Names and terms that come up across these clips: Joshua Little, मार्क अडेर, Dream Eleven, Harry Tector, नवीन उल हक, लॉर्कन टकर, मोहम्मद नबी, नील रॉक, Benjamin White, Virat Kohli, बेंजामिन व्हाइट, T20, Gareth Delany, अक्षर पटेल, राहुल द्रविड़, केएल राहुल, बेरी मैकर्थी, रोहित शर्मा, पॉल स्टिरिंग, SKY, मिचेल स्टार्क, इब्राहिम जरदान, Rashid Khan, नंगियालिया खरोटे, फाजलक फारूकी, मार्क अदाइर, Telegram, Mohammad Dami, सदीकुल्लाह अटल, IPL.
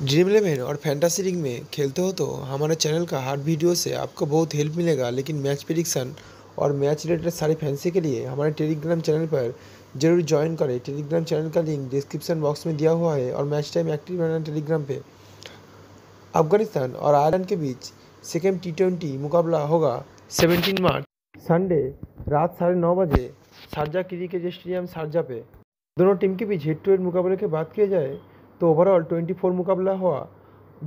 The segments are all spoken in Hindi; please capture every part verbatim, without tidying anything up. ड्रीम इलेवन और फैंटासी रिंग में खेलते हो तो हमारे चैनल का हर वीडियो से आपको बहुत हेल्प मिलेगा। लेकिन मैच प्रेडिक्शन और मैच रिलेटेड सारी फैंसी के लिए हमारे टेलीग्राम चैनल पर जरूर ज्वाइन करें। टेलीग्राम चैनल का लिंक डिस्क्रिप्शन बॉक्स में दिया हुआ है और मैच टाइम एक्टिव रहना टेलीग्राम पे। अफगानिस्तान और आयरलैंड के बीच सेकेंड टी ट्वेंटी मुकाबला होगा सेवनटीन मार्च संडे रात साढ़े नौ बजे शारजाह क्रिकेट स्टेडियम शारजाह पे। दोनों टीम के बीच हेड टू हेड मुकाबले की बात किया जाए तो ओवरऑल चौबीस मुकाबला हुआ,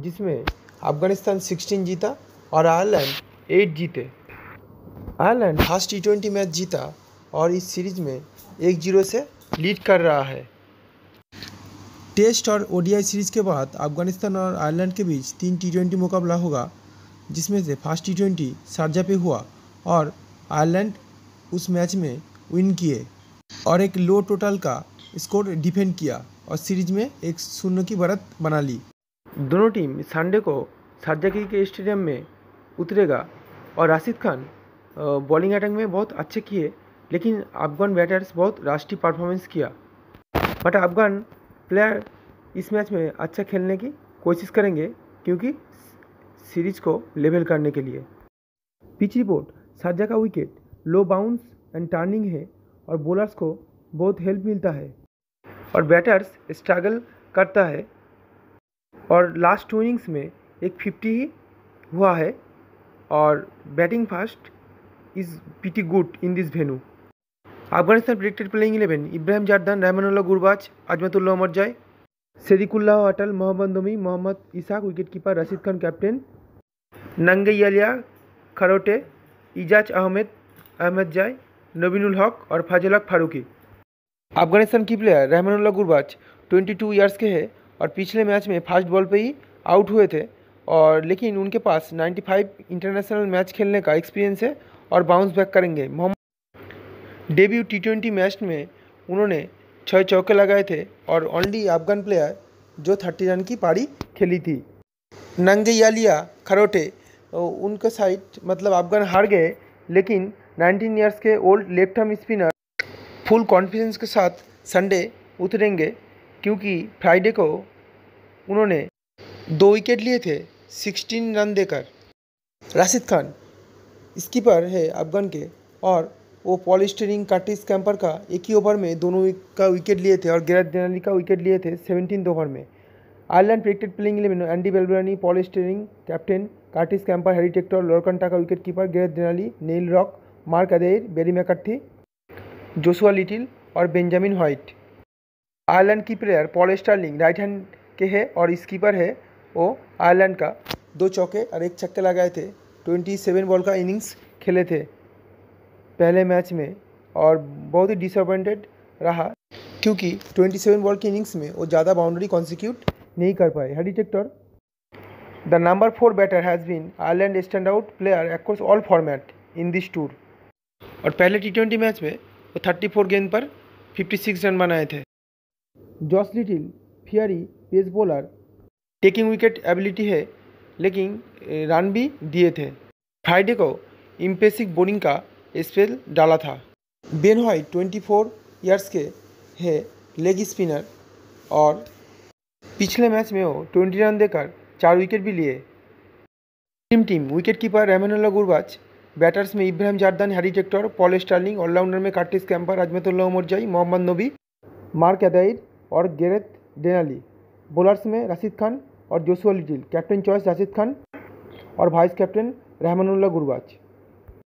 जिसमें अफगानिस्तान सोलह जीता और आयरलैंड आठ जीते। Ireland first T twenty match जीता और इस सीरीज़ में एक जीरो से लीड कर रहा है। टेस्ट और ओडीआई सीरीज़ के बाद अफगानिस्तान और आयरलैंड के बीच तीन टी ट्वेंटी मुकाबला होगा, जिसमें से फर्स्ट टी ट्वेंटी शारजाह पे हुआ और आयरलैंड उस मैच में विन किए और एक लो टोटल का स्कोर डिफेंड किया और सीरीज में एक शून्य की बढ़त बना ली। दोनों टीम संडे को शारजाह क्रिकेट स्टेडियम में उतरेगा और राशिद खान बॉलिंग अटैक में बहुत अच्छे किए, लेकिन अफगान बैटर्स बहुत राष्ट्रीय परफॉर्मेंस किया, बट अफगान प्लेयर इस मैच में अच्छा खेलने की कोशिश करेंगे क्योंकि सीरीज को लेवल करने के लिए। पिच रिपोर्ट, शारजाह का wicket low bounce and turning है और बॉलर्स को बहुत हेल्प मिलता है और बैटर्स स्ट्रगल करता है और लास्ट टू इनिंग्स में एक फिफ्टी ही हुआ है और batting first is pretty good in this venue. Afghanistan predicted playing eleven इब्राहिम जरदान, Rahmanullah Gurbaz, Azmatullah Omarzai, सदीकुल्लाह अटल, Mohammad दमी, Mohammad Ishaq wicket keeper, Rashid Khan captain, नंगियालिया खरोटे, Ijaz Ahmad Ahmadzai, नवीन उल हक और फाजलक फारूकी। अफगानिस्तान की प्लेयर रहमानुल्लाह गुरबाज बाईस इयर्स के हैं और पिछले मैच में फर्स्ट बॉल पे ही आउट हुए थे और लेकिन उनके पास पचानवे इंटरनेशनल मैच खेलने का एक्सपीरियंस है और बाउंस बैक करेंगे। Mohammad debut T twenty match में उन्होंने छः चौके लगाए थे और ओनली अफगान प्लेयर जो तीस रन की पारी खेली थी। नंगियालिया खरोटे, उनके साइड मतलब अफगान हार गए, लेकिन नाइनटीन ईयर्स के old left arm spinner full confidence के साथ संडे उतरेंगे क्योंकि फ्राइडे को उन्होंने दो विकेट लिए थे सोलह रन देकर। राशिद खान स्कीपर है अफगान के और वो पॉल स्टिरिंग, कर्टिस कैम्पर का एक ही ओवर में दोनों का विकेट लिए थे और गैरेथ डेलानी का विकेट लिए थे सत्रहवें ओवर में। Ireland predicted playing eleven Andy Balbirnie, पॉल स्टिरिंग captain, Curtis Campher, Harry Tector, लॉर्कन टकर wicket keeper, Gareth Delany, नील रॉक, मार्क अडेर, बेरी मैकर्थी, Joshua Little और बेंजामिन व्हाइट। आयरलैंड की player Paul Stirling right hand के है और स्कीपर है वो आयरलैंड का, दो चौके और एक छक्के लगाए थे, सत्ताईस बॉल का इनिंग्स खेले थे पहले मैच में और बहुत ही डिसअपॉइंटेड रहा क्योंकि सत्ताईस बॉल की इनिंग्स में वो ज़्यादा बाउंड्री कॉन्सिक्यूट नहीं कर पाए। Harry Tector the number four batter has been Ireland stand out player across all format in this tour और पहले टी ट्वेंटी मैच में वो चौंतीस गेंद पर छप्पन रन बनाए थे। Josh Little fiery pace bowler, taking wicket ability है, लेकिन रन भी दिए थे। फ्राइडे को इम्प्रेसिव बॉलिंग का स्पेल डाला था। बेन व्हाइट चौबीस इयर्स के है लेग स्पिनर और पिछले मैच में वो बीस रन देकर चार विकेट भी लिए। Team team wicket keeper Rahmanullah Gurbaz, batters में इब्राहिम जरदान, Harry Tector, Paul Stirling, allrounder में Curtis Campher, Azmatullah Omarzai, मोहम्मद नबी, मार्क अदाइर और गैरेथ डेलानी, बॉलर्स में राशिद खान और Joshua Little, captain choice Rashid Khan और वाइस कैप्टन रहमानुल्लाह गुरबाज।